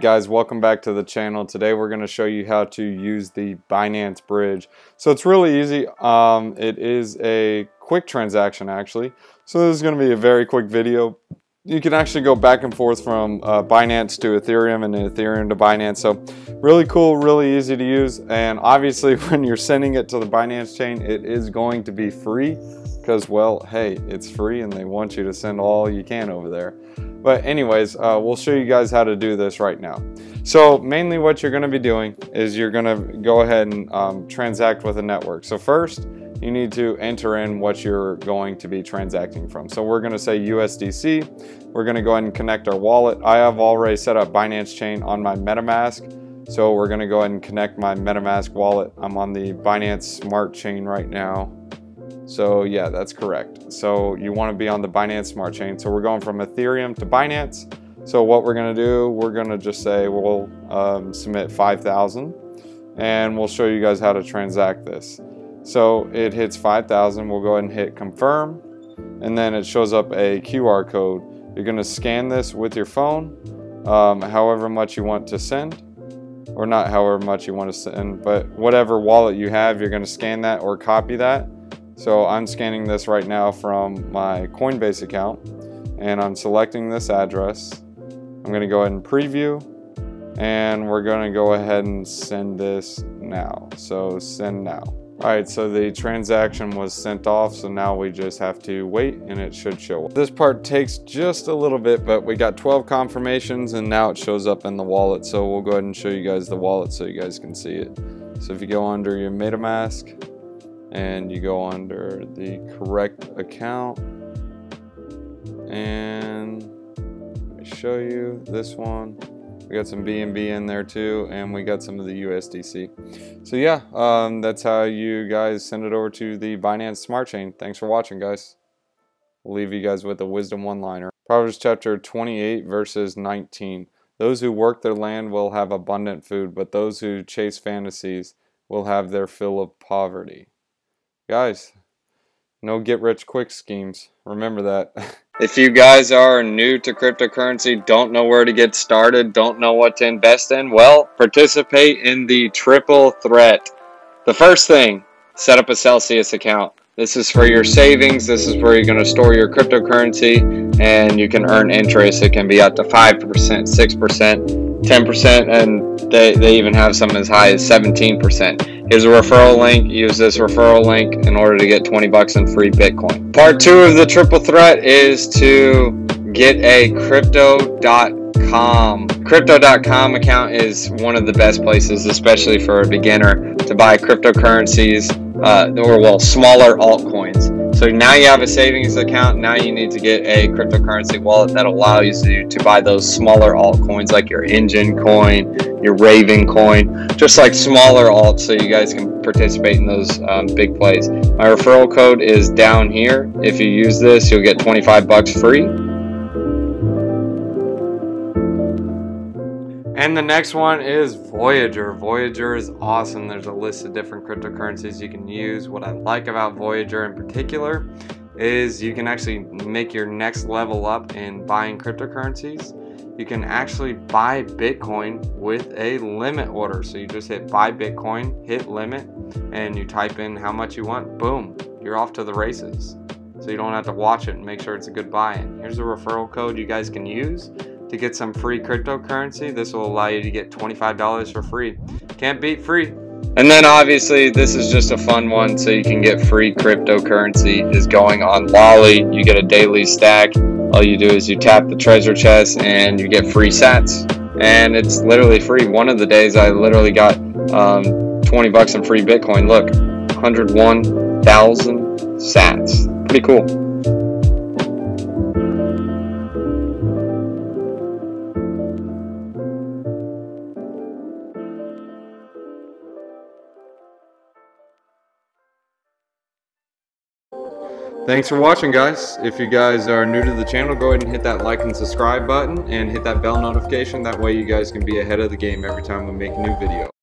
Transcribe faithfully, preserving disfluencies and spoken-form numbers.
Guys, welcome back to the channel. Today we're going to show you how to use the Binance Bridge. So it's really easy. Um, it is a quick transaction actually. So this is going to be a very quick video. You can actually go back and forth from uh, Binance to Ethereum and Ethereum to Binance. So really cool, really easy to use. And obviously when you're sending it to the Binance chain, it is going to be free because, well, hey, it's free and they want you to send all you can over there. But anyways, uh, we'll show you guys how to do this right now. So mainly what you're going to be doing is you're going to go ahead and um, transact with a network. So first, you need to enter in what you're going to be transacting from. So we're going to say U S D C. We're going to go ahead and connect our wallet. I have already set up Binance Chain on my MetaMask. So we're going to go ahead and connect my MetaMask wallet. I'm on the Binance Smart Chain right now. So yeah, that's correct. So you want to be on the Binance Smart Chain. So we're going from Ethereum to Binance. So what we're going to do, we're going to just say we'll um, submit five thousand and we'll show you guys how to transact this. So it hits five thousand. We'll go ahead and hit confirm and then it shows up a Q R code. You're going to scan this with your phone, um, however much you want to send. Or not however much you want to send, but whatever wallet you have, you're going to scan that or copy that. So I'm scanning this right now from my Coinbase account and I'm selecting this address. I'm going to go ahead and preview and we're going to go ahead and send this now. So send now. All right, so the transaction was sent off. So now we just have to wait and it should show up. This part takes just a little bit, but we got twelve confirmations and now it shows up in the wallet. So we'll go ahead and show you guys the wallet so you guys can see it. So if you go under your MetaMask, and you go under the correct account and let me show you this one. We got some B N B in there too and we got some of the U S D C. So yeah, um, that's how you guys send it over to the Binance Smart Chain. Thanks for watching, guys. We'll leave you guys with a wisdom one-liner. Proverbs chapter twenty-eight verses nineteen. Those who work their land will have abundant food, but those who chase fantasies will have their fill of poverty. Guys, no get rich quick schemes. Remember that. If you guys are new to cryptocurrency, don't know where to get started, don't know what to invest in, well, participate in the triple threat. The first thing, set up a Celsius account. This is for your savings. This is where you're going to store your cryptocurrency and you can earn interest. It can be up to five percent, six percent, ten percent, and they, they even have some as high as seventeen percent. Here's a referral link. Use this referral link in order to get twenty bucks in free Bitcoin. Part two of the triple threat is to get a crypto dot com. crypto dot com account is one of the best places, especially for a beginner, to buy cryptocurrencies uh, or, well, smaller altcoins. So now you have a savings account. Now you need to get a cryptocurrency wallet that allows you to buy those smaller altcoins like your Engine coin, your Raving coin, just like smaller alts so you guys can participate in those um, big plays. My referral code is down here. If you use this, you'll get twenty-five bucks free. And the next one is Voyager. Voyager is awesome. There's a list of different cryptocurrencies you can use. What I like about Voyager in particular is you can actually make your next level up in buying cryptocurrencies. You can actually buy Bitcoin with a limit order. So you just hit buy Bitcoin, hit limit, and you type in how much you want. Boom, you're off to the races. So you don't have to watch it and make sure it's a good buy-in. Here's a referral code you guys can use to get some free cryptocurrency. This will allow you to get twenty-five dollars for free. Can't beat free. And then obviously this is just a fun one, so you can get free cryptocurrency is going on Lolli. You get a daily stack. All you do is you tap the treasure chest and you get free sats. And it's literally free. One of the days I literally got um, twenty bucks in free Bitcoin. Look, one hundred one thousand sats. Pretty cool. Thanks for watching, guys. If you guys are new to the channel, go ahead and hit that like and subscribe button and hit that bell notification. That way you guys can be ahead of the game every time we make a new video.